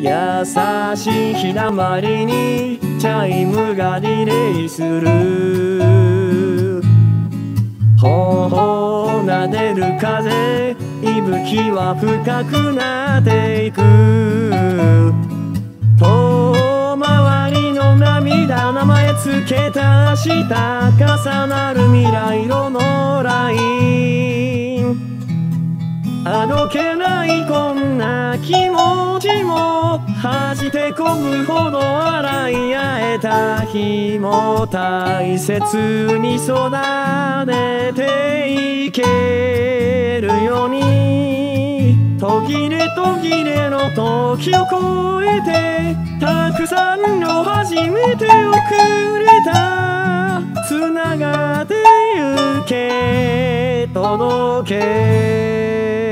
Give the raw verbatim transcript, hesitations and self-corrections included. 優しいひだまりにチャイムがリレーする。頬をなでる風、息吹は深くなっていく。遠回りの涙、名前つけた明日、重なる未来色のライン。あどけないこんな気持ちも弾け込むほど洗い合えた日も大切に育てていけるように。途切れ途切れの時を越えて、たくさんの初めてをくれた。つながってゆけ届け